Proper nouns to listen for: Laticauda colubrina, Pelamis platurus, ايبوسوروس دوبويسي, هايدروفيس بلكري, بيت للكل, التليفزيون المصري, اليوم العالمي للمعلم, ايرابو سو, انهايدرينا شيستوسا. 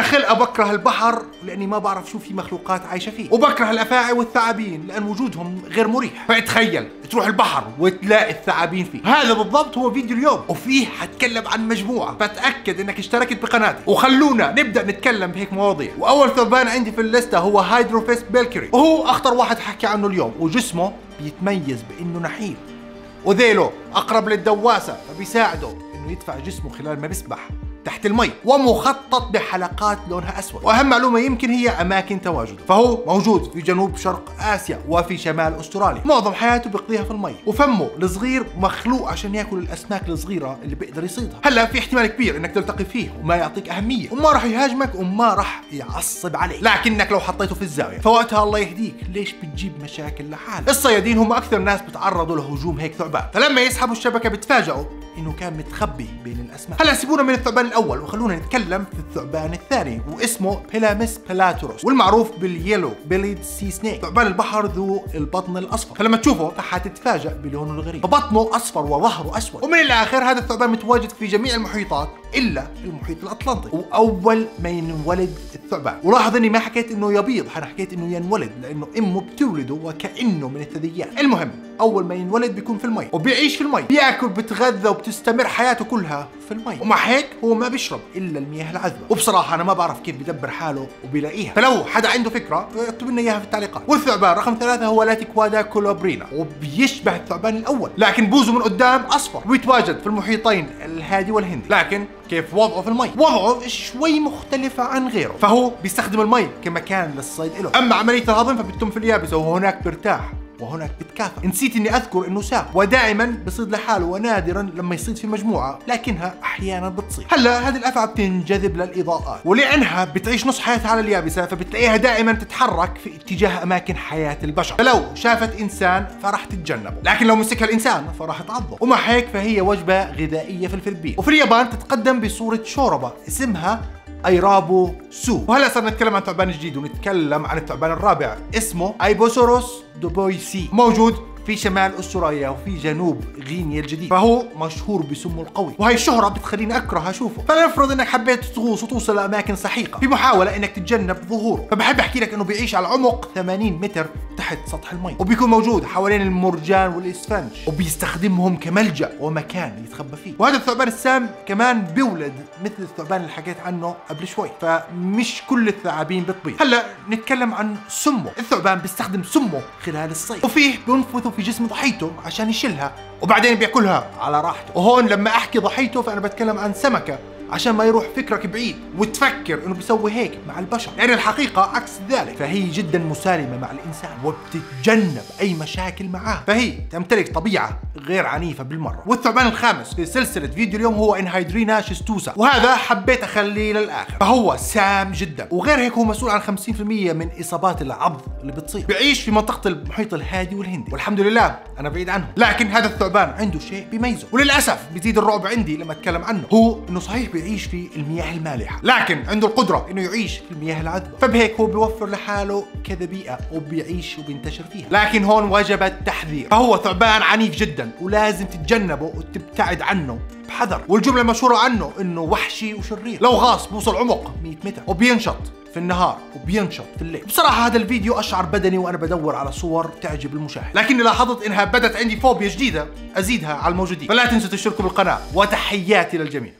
أنا خلقة بكره البحر لأني ما بعرف شو في مخلوقات عايشة فيه، وبكره الأفاعي والثعابين لأن وجودهم غير مريح. فتخيل تروح البحر وتلاقي الثعابين فيه. هذا بالضبط هو فيديو اليوم، وفيه حتكلم عن مجموعة، فتأكد إنك اشتركت بقناتي وخلونا نبدأ نتكلم بهيك مواضيع. وأول ثعبان عندي في اللستة هو هايدروفيس بلكري، وهو أخطر واحد حكي عنه اليوم، وجسمه بيتميز بإنه نحيف، وذيله أقرب للدواسة فبيساعده إنه يدفع جسمه خلال ما بيسبح تحت المي، ومخطط بحلقات لونها أسود. وأهم معلومة يمكن هي أماكن تواجده، فهو موجود في جنوب شرق آسيا وفي شمال أستراليا، معظم حياته بيقضيها في المي، وفمه الصغير مخلوق عشان ياكل الأسماك الصغيرة اللي بيقدر يصيدها. هلا في احتمال كبير إنك تلتقي فيه وما يعطيك أهمية، وما راح يهاجمك وما راح يعصب عليك، لكنك لو حطيته في الزاوية فوقتها الله يهديك ليش بتجيب مشاكل لحالك. الصيادين هم أكثر ناس بتعرضوا لهجوم هيك ثعبان، فلما يسحبوا الشبكة بتفاجئوا إنه كان متخبي بين الأسماك. هلا سيبونا من الثعبان الأول وخلونا نتكلم في الثعبان الثاني، واسمه بيلاميس بلاتروس، والمعروف باليلو بيليد سي سنيك، ثعبان البحر ذو البطن الأصفر، فلما تشوفه فحتتفاجأ بلونه الغريب، فبطنه أصفر وظهره أسود. ومن الآخر هذا الثعبان متواجد في جميع المحيطات إلا المحيط الأطلنطي، وأول ما ينولد الثعبان، ولاحظ إني ما حكيت إنه يبيض، أنا حكيت إنه ينولد لأنه أمه بتولده وكأنه من الثدييات. المهم أول ما ينولد بيكون في المي وبيعيش في المي، بياكل بيتغذى وبتستمر حياته كلها في المي، ومع هيك هو ما بيشرب إلا المياه العذبة، وبصراحة أنا ما بعرف كيف بيدبر حاله وبيلاقيها، فلو حدا عنده فكرة اكتب لنا إياها في التعليقات. والثعبان رقم 3 هو لاتيكوادا كولوبرينا، وبيشبه الثعبان الأول لكن بوزه من قدام أصفر، ويتواجد في المحيطين الهادي والهندي. لكن كيف وضعه في المي؟ وضعه شوي مختلف عن غيره، فهو بيستخدم المي كمكان للصيد له، أما عملية الهضم فبتتم في اليابسة، وهناك برتاح وهناك بتكافئ. نسيت اني اذكر انه سام، ودائما بصيد لحاله، ونادرا لما يصيد في مجموعه، لكنها احيانا بتصيد. هلا هذه الافعى بتنجذب للاضاءات، ولانها بتعيش نص حياتها على اليابسه فبتلاقيها دائما تتحرك في اتجاه اماكن حياه البشر، فلو شافت انسان فراح تتجنبه، لكن لو مسكها الانسان فراح تعضه، ومع هيك فهي وجبه غذائيه في الفلبين، وفي اليابان تتقدم بصوره شوربه اسمها ايرابو سو. وهلا صرنا نتكلم عن ثعبان جديد، ونتكلم عن الثعبان الرابع اسمه ايبوسوروس دوبويسي، موجود في شمال أستراليا وفي جنوب غينيا الجديد، فهو مشهور بسمه القوي، وهي الشهرة بتخليني أكره أشوفه. فلنفرض إنك حبيت تغوص وتوصل لأماكن سحيقة في محاولة إنك تتجنب ظهوره، فبحب أحكي لك إنه بيعيش على عمق 80 متر تحت سطح المي، وبيكون موجود حوالين المرجان والإسفنج، وبيستخدمهم كملجأ ومكان يتخبى فيه. وهذا الثعبان السام كمان بيولد مثل الثعبان اللي حكيت عنه قبل شوي، فمش كل الثعابين بتبيض. هلا نتكلم عن سمه، الثعبان بيستخدم سمه خلال الصيد، وفيه بينفث في جسم ضحيته عشان يشيلها وبعدين بياكلها على راحته. وهون لما احكي ضحيته فانا بتكلم عن سمكه عشان ما يروح فكرك بعيد وتفكر انه بيسوي هيك مع البشر، لان الحقيقه عكس ذلك، فهي جدا مسالمه مع الانسان وبتتجنب اي مشاكل معاه، فهي تمتلك طبيعه غير عنيفه بالمره. والثعبان الخامس في سلسله فيديو اليوم هو انهايدرينا شيستوسا، وهذا حبيت اخليه للاخر، فهو سام جدا، وغير هيك هو مسؤول عن 50% من اصابات العض اللي بتصير، بيعيش في منطقه المحيط الهادي والهندي، والحمد لله انا بعيد عنه، لكن هذا الثعبان عنده شيء بيميزه، وللاسف بيزيد الرعب عندي لما اتكلم عنه، هو انه صحيح يعيش في المياه المالحة، لكن عنده القدرة إنه يعيش في المياه العذبة، فبهيك هو بيوفر لحاله كذا بيئة وبيعيش وبينتشر فيها، لكن هون وجب التحذير، فهو ثعبان عنيف جدا ولازم تتجنبه وتبتعد عنه بحذر، والجملة المشهورة عنه إنه وحشي وشرير، لو غاص بوصل عمق 100 متر، وبينشط في النهار وبينشط في الليل. بصراحة هذا الفيديو أشعر بدني وأنا بدور على صور تعجب المشاهد، لكني لاحظت إنها بدت عندي فوبيا جديدة أزيدها على الموجودين، فلا تنسوا تشتركوا بالقناة، وتحياتي للجميع.